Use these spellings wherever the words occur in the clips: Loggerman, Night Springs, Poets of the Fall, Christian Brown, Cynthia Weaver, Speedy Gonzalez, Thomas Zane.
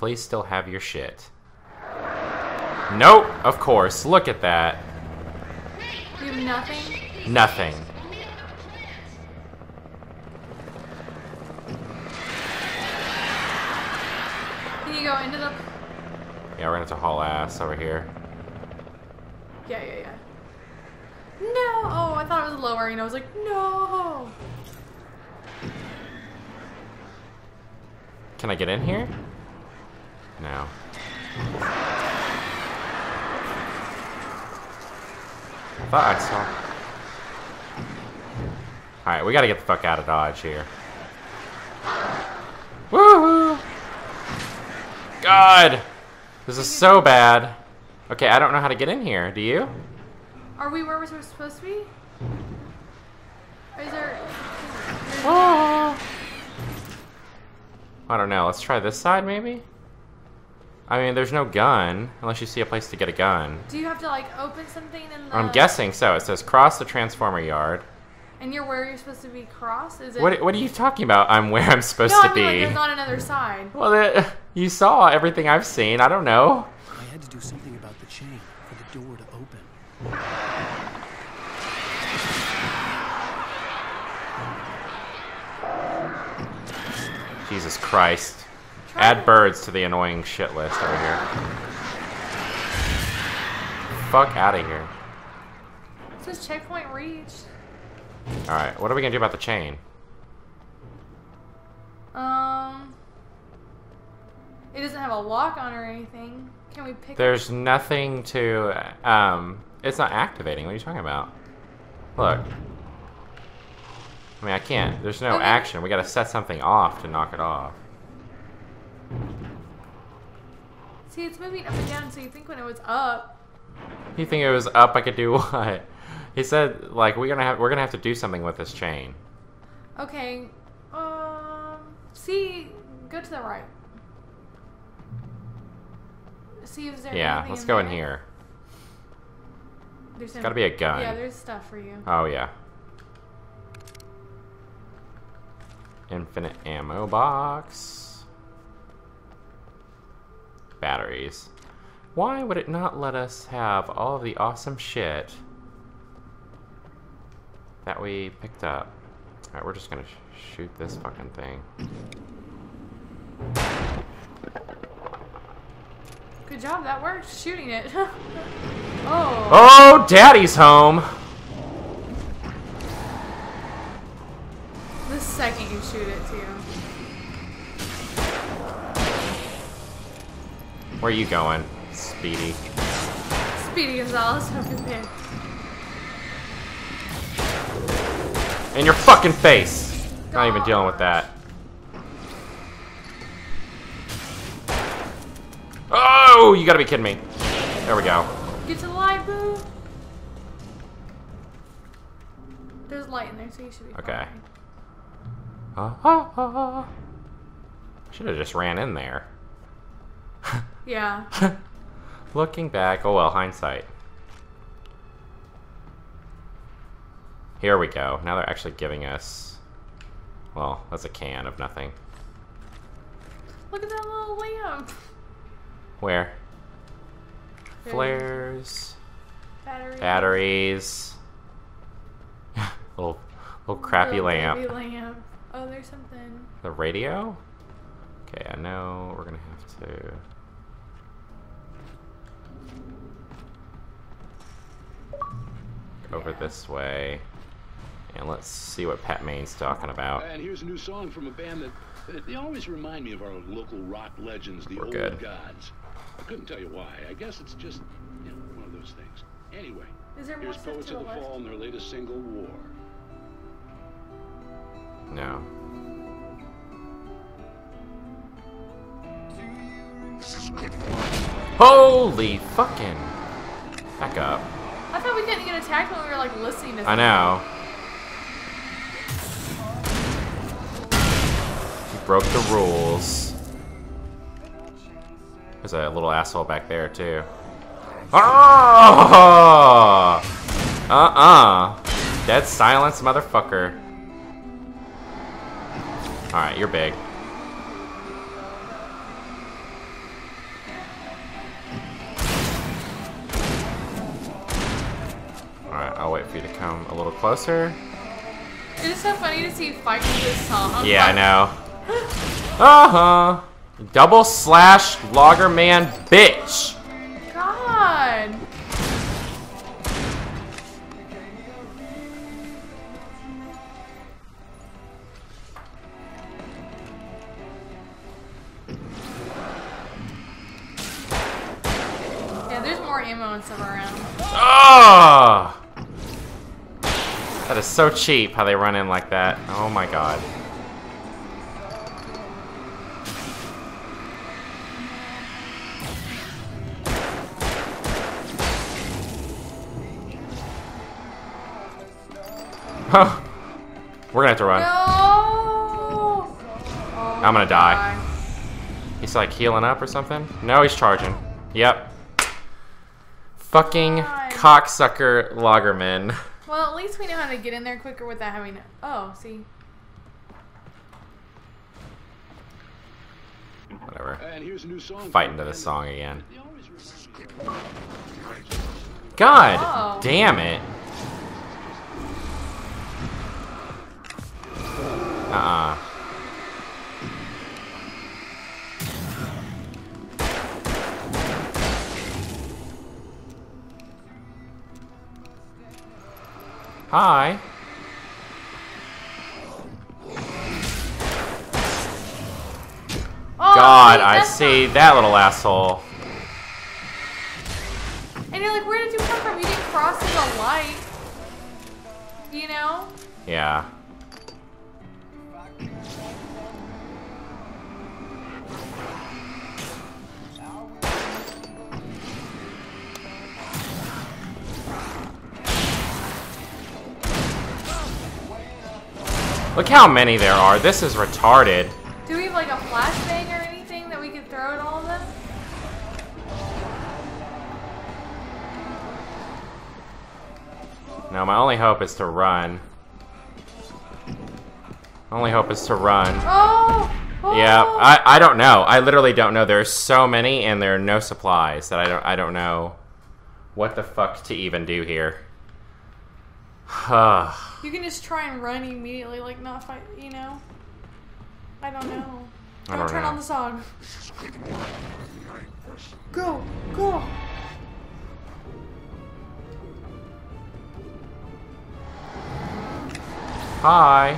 please still have your shit. Nope, of course. Look at that. You have nothing? Nothing. Can you go into the... Yeah, we're gonna have to haul ass over here. Yeah. No! Oh, I thought it was lowering and I was like, no! Can I get in here? No. I thought I saw... Alright, we gotta get the fuck out of Dodge here. Woohoo! God! This is so bad. Okay, I don't know how to get in here. Do you? Are we where we're supposed to be? Or is there... Oh. I don't know. Let's try this side, maybe? I mean, there's no gun. Unless you see a place to get a gun. Do you have to, like, open something in the... I'm guessing so. It says, cross the transformer yard. And you're where you're supposed to be cross? Is it... What are you talking about? I'm where I'm supposed to be. No, I mean, like, there's on another side. Well, you saw everything I've seen. I don't know. I had to do something about the chain for the door to open. Jesus Christ. Add birds to the annoying shit list over here. Fuck out of here. It says checkpoint reached. Alright, what are we gonna do about the chain? It doesn't have a lock on or anything. Can we pick There's nothing to... It's not activating. What are you talking about? Look. I mean, I can't. There's no action. We gotta set something off to knock it off. See, it's moving up and down, so you think when it was up... You think it was up, I could do what? He said, like, we're gonna have to do something with this chain. Okay. See, go to the right. See if there's anything let's go in here. There's gotta be a gun. Yeah, there's stuff for you. Oh, yeah. Infinite ammo box. Batteries. Why would it not let us have all of the awesome shit that we picked up? Alright, we're just gonna shoot this fucking thing. Good job, that worked, shooting it. Oh, daddy's home! The second you shoot it, too. Where are you going, Speedy? Speedy Gonzalez, hope you pick. In your fucking face! Gosh. Not even dealing with that. Oh, you gotta be kidding me. There we go. Get to the light, boo! There's light in there, so you should be okay. Fine. Should have just ran in there. Yeah. Looking back, oh well, hindsight. Here we go. Now they're actually giving us... Well, that's a can of nothing. Look at that little lamp! Where? There. Flares. Batteries. little crappy lamp. Oh, there's something. The radio? Okay, I know we're gonna have to... Over this way. And let's see what Pat Maine's talking about. And here's a new song from a band that they always remind me of our local rock legends, the Old Gods. I couldn't tell you why. I guess it's just, you know, one of those things. Anyway, here's Poets of the Fall and their latest single, War. No. Holy fucking. Back up. I thought we couldn't get attacked when we were like listening to something. I know. You broke the rules. There's a little asshole back there too. Oh! Dead silence, motherfucker. Alright, you're big. come a little closer. It is so funny to see fighting this song. Yeah, I know. Double slash Loggerman bitch. God. Yeah, there's more ammo and stuff around. Oh! That is so cheap how they run in like that. Oh my god. Huh. We're gonna have to run. No. Oh, I'm gonna die. He's like healing up or something? No, he's charging. Yep. Fucking cocksucker Loggerman. Well, at least we know how to get in there quicker without having to... Oh, see. Whatever. And here's a new song. Fighting to this song again. God damn it. Hi. Oh, God, I see that little asshole. And you're like, where did you come from? You didn't cross the light. You know? Yeah. Look how many there are. This is retarded. Do we have like a flashbang or anything that we can throw at all of them? No, my only hope is to run. Only hope is to run. Oh! Oh. Yeah, I don't know. I literally don't know. There's so many and there are no supplies that I don't know what the fuck to even do here. Huh. You can just try and run immediately, like not fight, you know? I don't know. Don't turn on the song. Go! Go! Hi!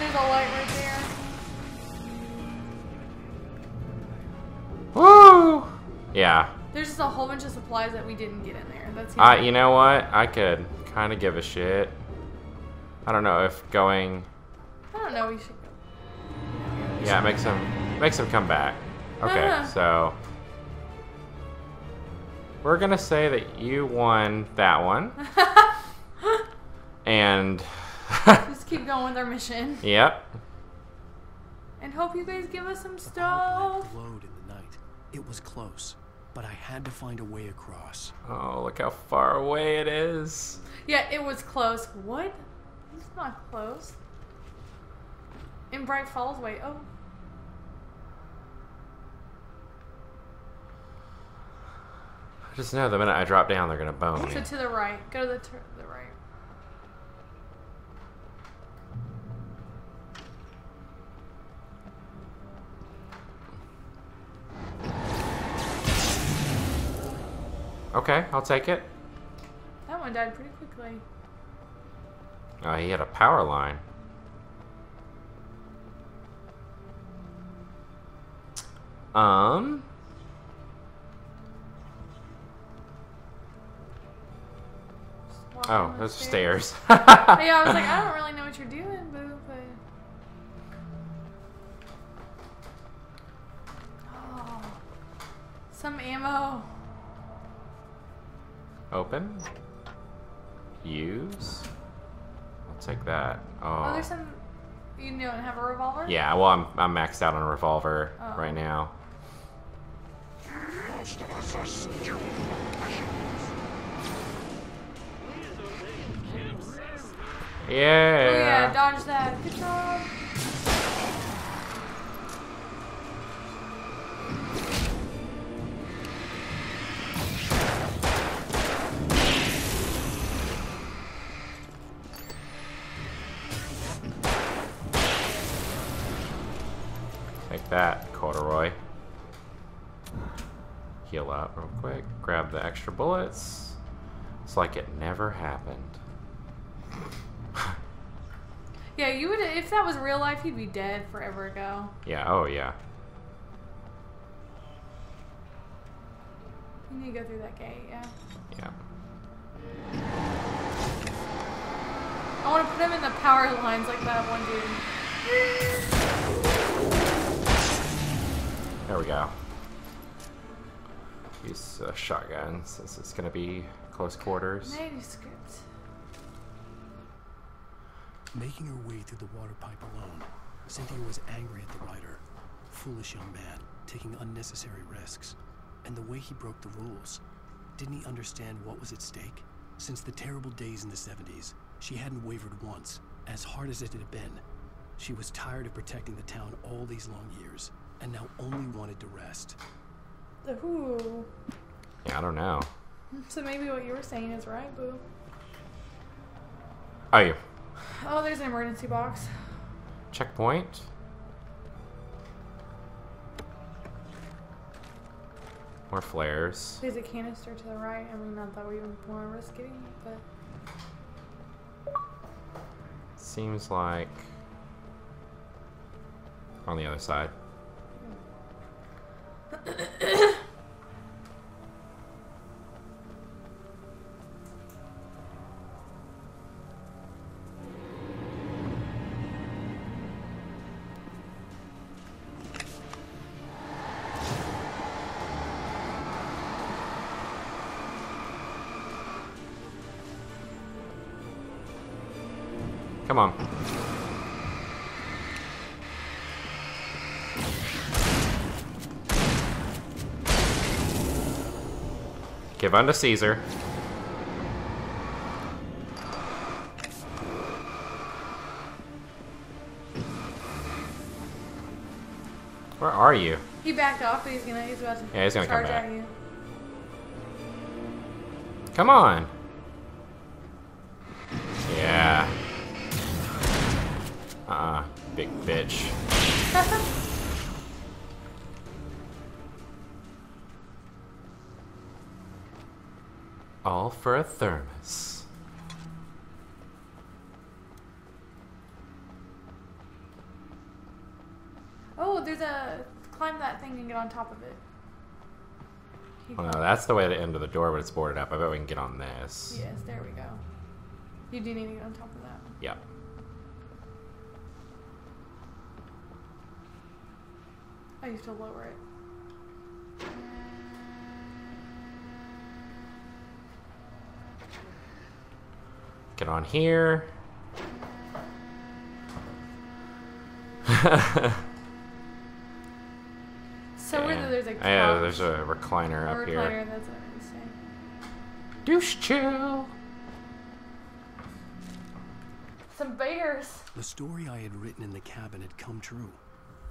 There's a light right there. Woo! Yeah. There's just a whole bunch of supplies that we didn't get in there. That's you know what? I could kind of give a shit. I don't know if going... I don't know, we should go. Yeah, makes him come back. Okay, so... We're going to say that you won that one. And... just keep going with our mission. Yep. And hope you guys give us some stuff. Glowed in the night. It was close. But I had to find a way across. Oh, look how far away it is. Yeah, it was close. What? It's not close. In Bright Falls way. Oh. I just know the minute I drop down, they're going to bone me. So to the right. Go to the right. Okay, I'll take it. That one died pretty quickly. Oh, he had a power line. Oh, those are stairs. Yeah, I was like, I don't really know what you're doing, boo. But... Oh, some ammo. Open. Use. I'll take that. Oh, there's some... You don't have a revolver? Yeah, well, I'm maxed out on a revolver right now. Most of us are stupid. Yeah. Oh, yeah, dodge that. Good job. Take that, corduroy. Heal up real quick. Grab the extra bullets. It's like it never happened. Yeah, you would. If that was real life, you'd be dead forever ago. Yeah. Oh, yeah. You need to go through that gate. Yeah. Yeah. I want to put him in the power lines like that one dude. There we go. Use a shotgun since it's gonna be close quarters. Manuscript. Making her way through the water pipe alone, Cynthia was angry at the writer. Foolish young man, taking unnecessary risks. And the way he broke the rules. Didn't he understand what was at stake? Since the terrible days in the 70s, she hadn't wavered once, as hard as it had been. She was tired of protecting the town all these long years, and now only wanted to rest. Ooh. Yeah, I don't know. So maybe what you were saying is right, boo. Are you? Oh, there's an emergency box. Checkpoint. More flares. There's a canister to the right. I mean, not that we would want to risk getting it, but... Seems like... on the other side. Come on. Give unto Caesar. Where are you? He backed off, but he's about to charge at you. Come on. Yeah. Big bitch. All for a thermos. Oh, there's a... climb that thing and get on top of it. Well, no, that's the way to the end of the door, but it's boarded up. I bet we can get on this. Yes, there we go. You do need to get on top of that. Yep. I used to lower it. Get on here. Somewhere yeah. There's a couch. Yeah, there's a recliner up here. That's what I was saying. Douche chill. Some bears. The story I had written in the cabin had come true.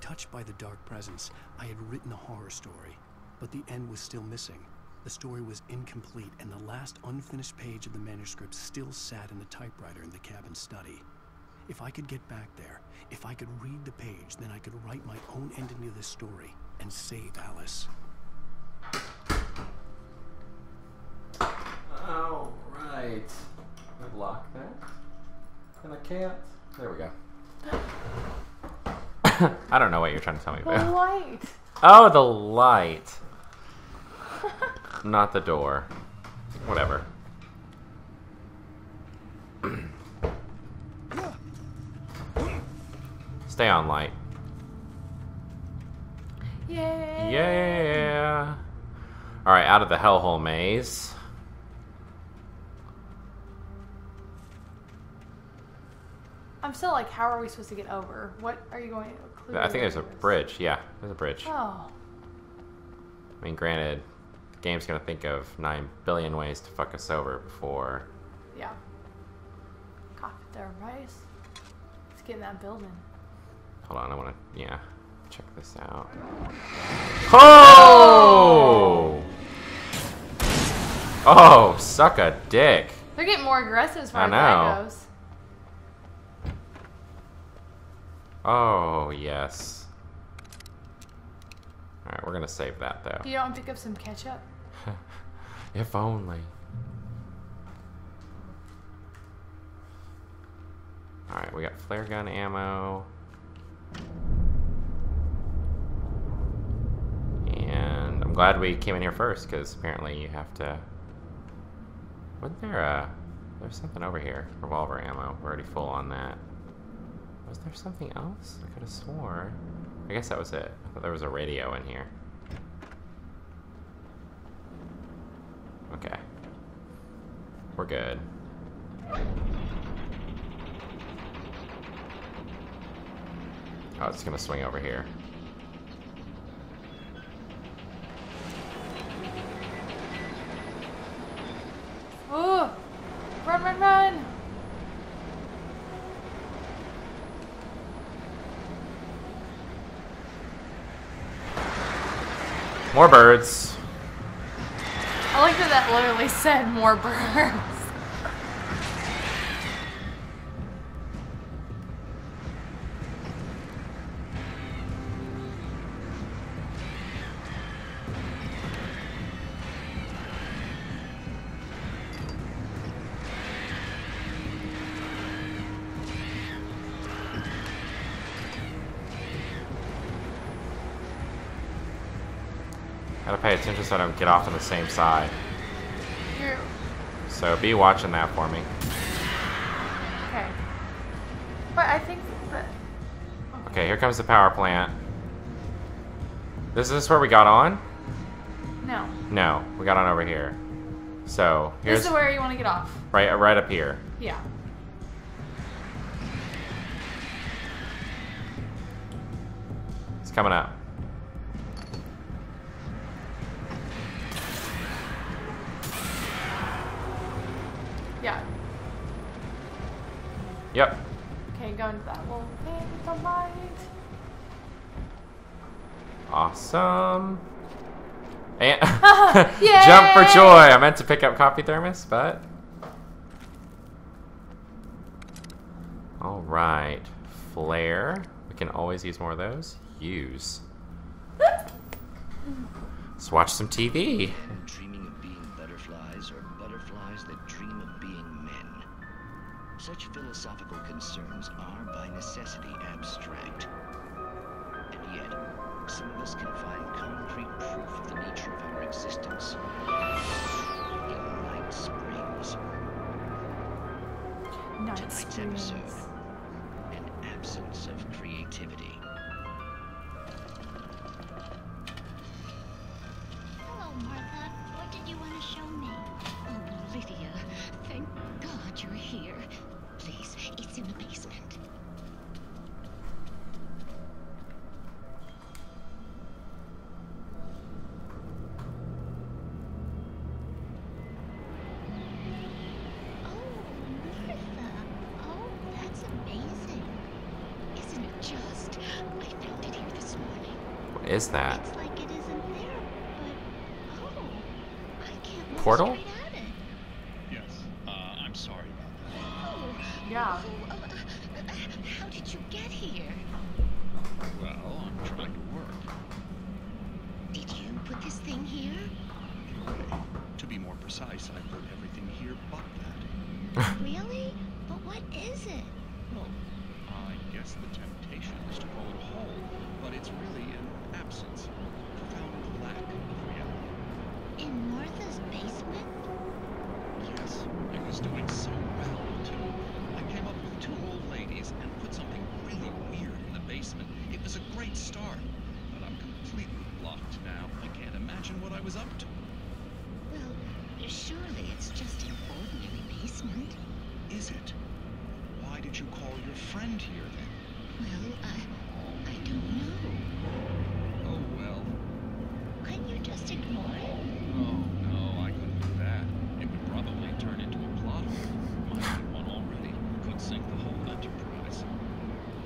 Touched by the dark presence, I had written a horror story, but the end was still missing. The story was incomplete, and the last unfinished page of the manuscript still sat in the typewriter in the cabin study. If I could get back there, if I could read the page, then I could write my own ending to this story and save Alice. All right. Can I lock that? And I can't. There we go. I don't know what you're trying to tell me about. The light. Oh, the light. Not the door. Whatever. Stay on, light. Yeah. Yeah. All right, out of the hellhole maze. I'm still like, how are we supposed to get over? What are you going to include? I think there's a bridge. Yeah, there's a bridge. Oh. I mean, granted, the game's going to think of 9 billion ways to fuck us over before. Yeah. Cock it there, Bryce. Let's get in that building. Hold on, I want to, yeah, check this out. Oh! Oh, suck a dick. They're getting more aggressive as far as that goes. Oh, yes. We're gonna save that though. You don't pick up some ketchup? If only. Alright, we got flare gun ammo. And I'm glad we came in here first, because apparently you have to... Wasn't there a... There's something over here. Revolver ammo. We're already full on that. Was there something else? I could have swore. I guess that was it. I thought there was a radio in here. Okay. We're good. Oh, it's gonna swing over here. Ooh! Run, run, run! More birds. I like that that literally said more birds. Gotta pay attention so I don't get off on the same side. You're... So be watching that for me. Okay. But I think that... Okay. Okay, here comes the power plant. Is this where we got on? No. No, we got on over here. So here's... This is where you want to get off. Right up here. Yeah. It's coming up. Yeah. Yep. Okay, go into that little thing with the light. Awesome. And jump for joy. I meant to pick up coffee thermos, but... Alright. Flare. We can always use more of those. Use. Let's watch some TV. Such philosophical concerns are, by necessity, abstract. And yet, some of us can find concrete proof of the nature of our existence. In Night Springs. Tonight's episode, an absence of creativity. Hello, Martha. What did you want to show me? Oh, Lydia. Thank God you're here. Please, it's in the basement. Oh, Martha. Oh, that's amazing. Isn't it just? I found it here this morning. What is that? It's like it isn't there, but oh, I can't. Portal? Yeah. How did you get here? Well, I'm trying to work. Did you put this thing here? Okay. To be more precise, I put everything here but that. Really? But what is it? Well, I guess the temptation is to call it whole, but it's really an absence, a profound lack of reality. In Martha's basement? Yes, it was doing so well. Two old ladies and put something really weird in the basement. It was a great start, but I'm completely blocked now. I can't imagine what I was up to. Well, surely it's just an ordinary basement. Is it? Why did you call your friend here then? Well, I don't know. Oh, well. Couldn't you just ignore it? Oh, no, I couldn't do that. It would probably turn into a plot hole. My sink the whole enterprise.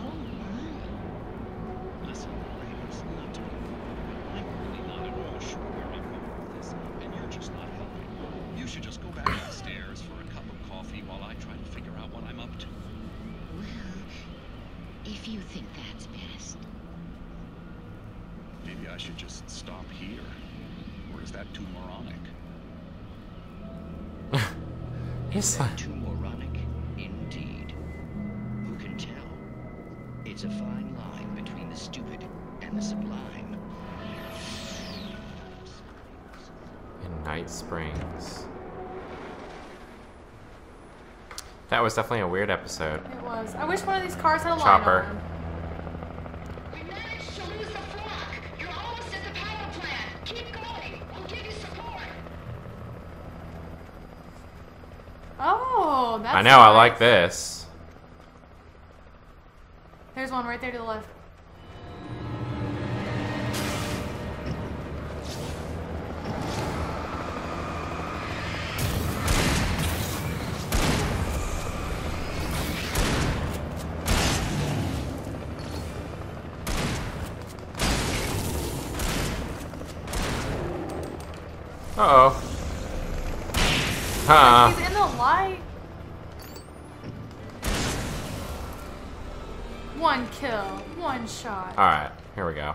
Oh my. Listen, ladies, not to be rude. I'm really not at all sure where I'm going with this, and you're just not helping. You should just go back upstairs for a cup of coffee while I try to figure out what I'm up to. Well, if you think that's best. Maybe I should just stop here. Or is that too moronic? Is that too moronic? Indeed. Who can tell? It's a fine line between the stupid and the sublime. In Night Springs. That was definitely a weird episode. It was. I wish one of these cars had a chopper. Line on them. That's I know, nice. I like this. There's one right there to the left. Uh-oh. Huh. He's in the light. One kill, one shot. Alright, here we go.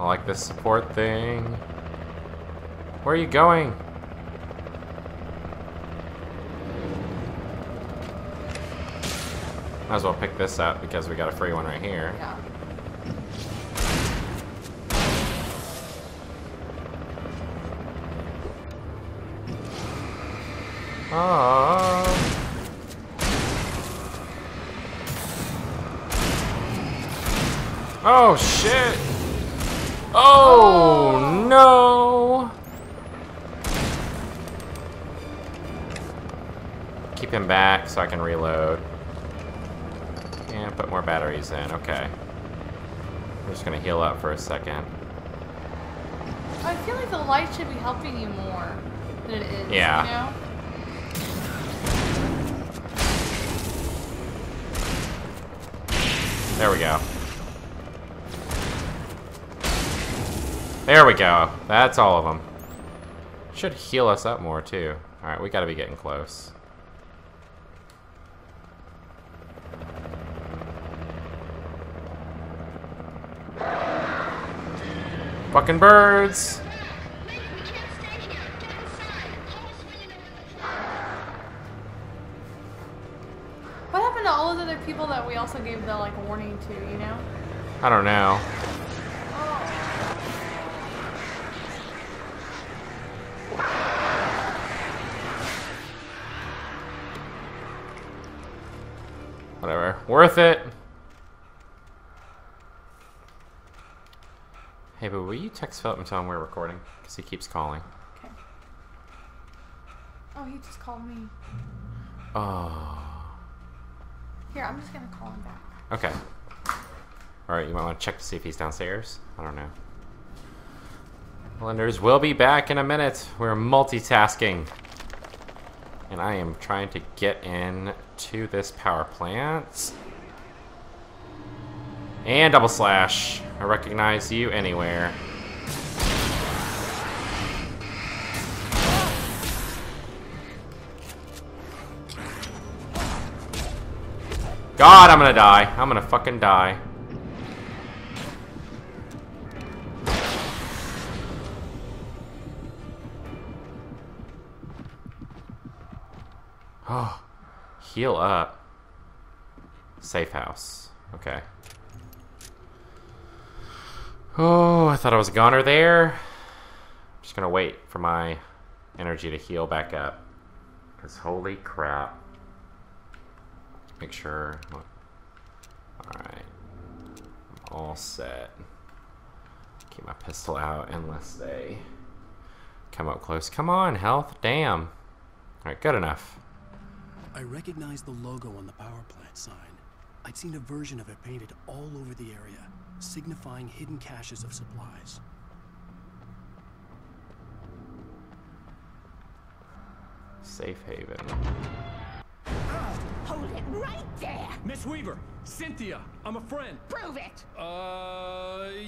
I like this support thing. Where are you going? Might as well pick this up because we got a free one right here. Yeah. Oh. Oh shit! Oh, oh no! Keep him back so I can reload. And put more batteries in, okay. I'm just gonna heal up for a second. I feel like the light should be helping you more than it is, yeah. You know? There we go. There we go. That's all of them. Should heal us up more, too. Alright, we gotta be getting close. Fucking birds! What happened to all those other people that we also gave the, like, warning to, you know? I don't know. Whatever. Worth it! Hey, but will you text Philip and tell him we're recording? Because he keeps calling. Okay. Oh, he just called me. Oh. Here, I'm just gonna call him back. Okay. Alright, you might want to check to see if he's downstairs. I don't know. Blenders will be back in a minute. We're multitasking. And I am trying to get in to this power plant. And double slash. I recognize you anywhere. God, I'm gonna die. I'm gonna fucking die. Oh, heal up. Safe house. Okay. Oh, I thought I was a goner there. I'm just gonna wait for my energy to heal back up. Because holy crap. Make sure. Alright. I'm all set. Keep my pistol out unless they come up close. Come on, health. Damn. Alright, good enough. I recognized the logo on the power plant sign. I'd seen a version of it painted all over the area, signifying hidden caches of supplies. Safe haven. Oh, hold it right there! Miss Weaver, Cynthia, I'm a friend. Prove it!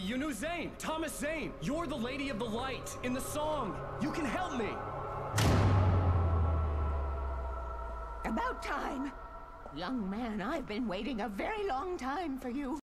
You knew Zane, Thomas Zane. You're the Lady of the Light in the song. You can help me. About time. Young man, I've been waiting a very long time for you.